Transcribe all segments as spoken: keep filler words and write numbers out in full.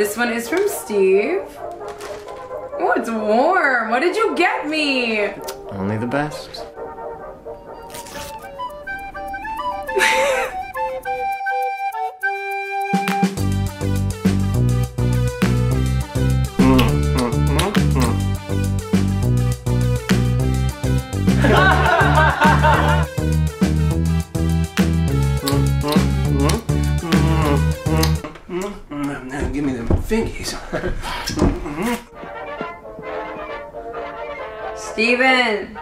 This one is from Steve. Oh, it's warm. What did you get me? Only the best. Give me them fingies. Steven,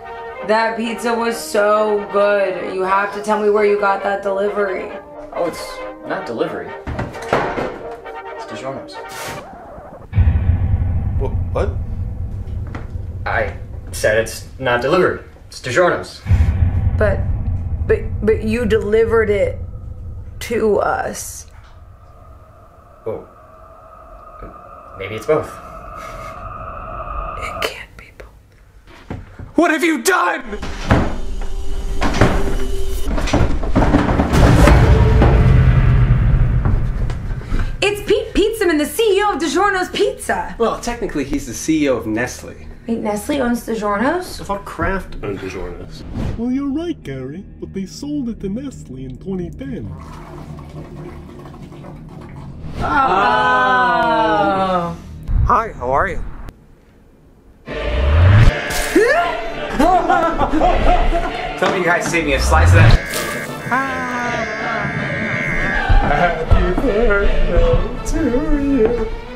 that pizza was so good. You have to tell me where you got that delivery. Oh, it's not delivery. It's DiGiorno's. What? I said it's not delivery. It's DiGiorno's. But, but, but you delivered it to us. Oh. Maybe it's both. It can't be both. What have you done? It's Pete Pizzaman, the C E O of DiGiorno's Pizza. Well, technically, he's the C E O of Nestle. Wait, Nestle owns DiGiorno's? I thought Kraft owned DiGiorno's. Well, you're right, Gary, but they sold it to Nestle in twenty ten. Oh. Oh. Hi, how are you? Some of you guys saved me a slice of that. Happy birthday to you.